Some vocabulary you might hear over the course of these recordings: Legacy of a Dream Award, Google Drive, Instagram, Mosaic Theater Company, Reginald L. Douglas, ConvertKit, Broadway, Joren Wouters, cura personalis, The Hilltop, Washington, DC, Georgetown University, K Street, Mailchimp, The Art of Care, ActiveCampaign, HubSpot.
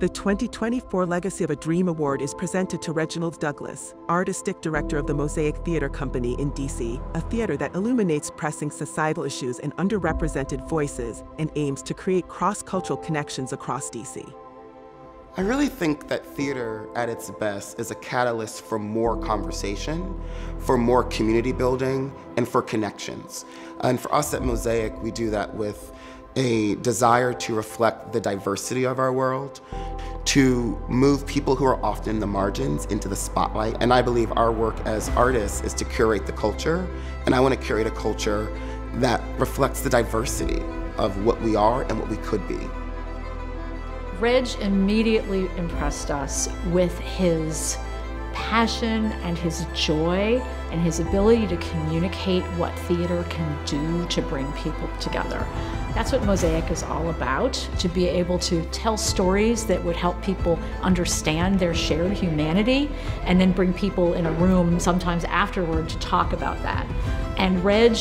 The 2024 Legacy of a Dream Award is presented to Reginald Douglas, Artistic Director of the Mosaic Theater Company in D.C., a theater that illuminates pressing societal issues and underrepresented voices and aims to create cross-cultural connections across D.C. I really think that theater at its best is a catalyst for more conversation, for more community building, and for connections. And for us at Mosaic, we do that with a desire to reflect the diversity of our world, to move people who are often in the margins into the spotlight. And I believe our work as artists is to curate the culture, and I want to curate a culture that reflects the diversity of what we are and what we could be. Reg immediately impressed us with his passion and his joy and his ability to communicate what theater can do to bring people together. That's what Mosaic is all about, to be able to tell stories that would help people understand their shared humanity and then bring people in a room sometimes afterward to talk about that. And Reg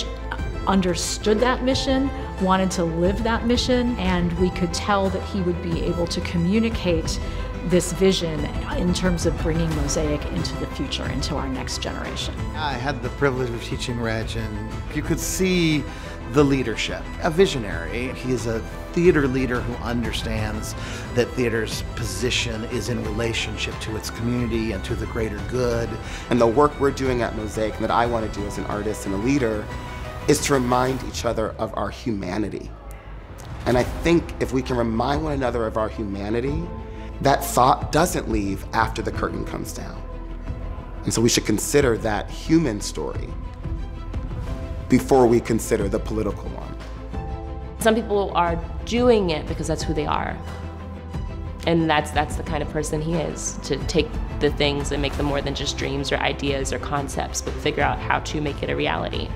understood that mission, wanted to live that mission, and we could tell that he would be able to communicate this vision in terms of bringing Mosaic into the future, into our next generation. I had the privilege of teaching Reg, and you could see the leadership, a visionary. He is a theater leader who understands that theater's position is in relationship to its community and to the greater good. And the work we're doing at Mosaic, and that I want to do as an artist and a leader, is to remind each other of our humanity. And I think if we can remind one another of our humanity, that thought doesn't leave after the curtain comes down. And so we should consider that human story before we consider the political one. Some people are doing it because that's who they are. And that's the kind of person he is, to take the things and make them more than just dreams or ideas or concepts, but figure out how to make it a reality.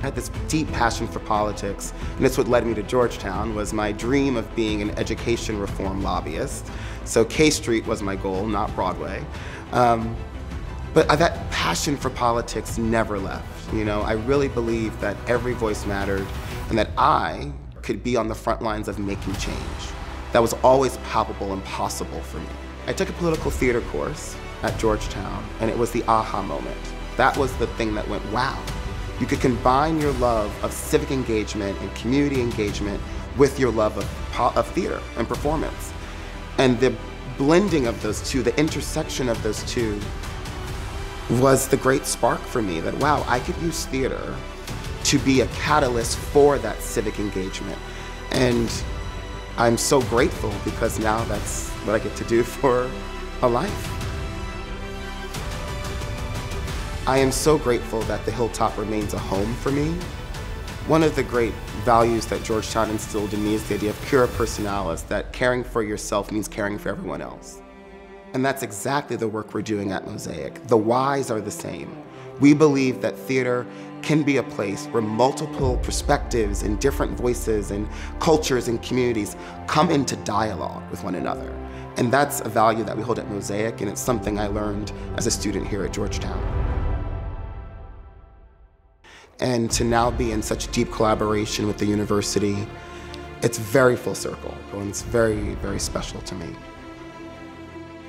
I had this deep passion for politics, and it's what led me to Georgetown, was my dream of being an education reform lobbyist. So K Street was my goal, not Broadway. But that passion for politics never left. You know, I really believed that every voice mattered and that I could be on the front lines of making change. That was always palpable and possible for me. I took a political theater course at Georgetown, and it was the aha moment. That was the thing that went, wow. You could combine your love of civic engagement and community engagement with your love of theater and performance. And the blending of those two, the intersection of those two, was the great spark for me that, wow, I could use theater to be a catalyst for that civic engagement. And I'm so grateful, because now that's what I get to do for a life. I am so grateful that The Hilltop remains a home for me. One of the great values that Georgetown instilled in me is the idea of cura personalis, that caring for yourself means caring for everyone else. And that's exactly the work we're doing at Mosaic. The whys are the same. We believe that theater can be a place where multiple perspectives and different voices and cultures and communities come into dialogue with one another. And that's a value that we hold at Mosaic, and it's something I learned as a student here at Georgetown. And to now be in such deep collaboration with the university, it's very full circle, and it's very, very special to me.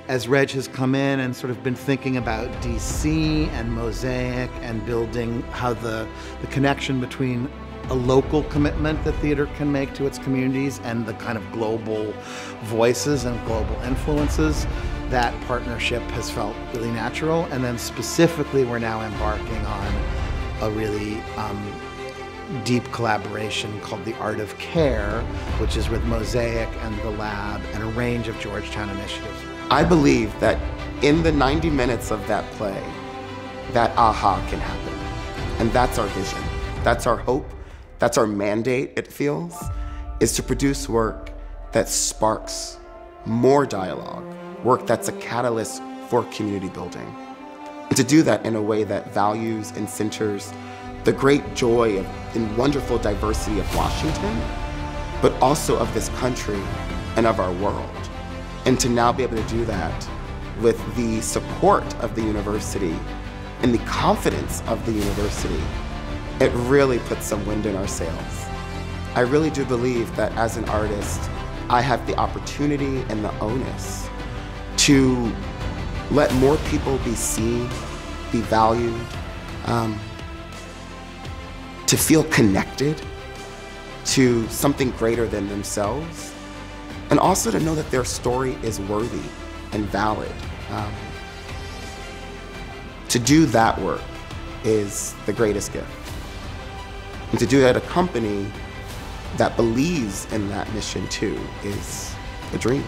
As Reg has come in and sort of been thinking about DC and Mosaic and building how the connection between a local commitment that theater can make to its communities and the kind of global voices and global influences, that partnership has felt really natural. And then specifically, we're now embarking on a really deep collaboration called The Art of Care, which is with Mosaic and the lab and a range of Georgetown initiatives. I believe that in the 90 minutes of that play, that aha can happen. And that's our vision. That's our hope. That's our mandate, it feels, is to produce work that sparks more dialogue, work that's a catalyst for community building. And to do that in a way that values and centers the great joy and wonderful diversity of Washington, but also of this country and of our world. And to now be able to do that with the support of the university and the confidence of the university, it really puts some wind in our sails. I really do believe that as an artist, I have the opportunity and the onus to let more people be seen, be valued, to feel connected to something greater than themselves, and also to know that their story is worthy and valid. To do that work is the greatest gift. And to do that at a company that believes in that mission too is a dream.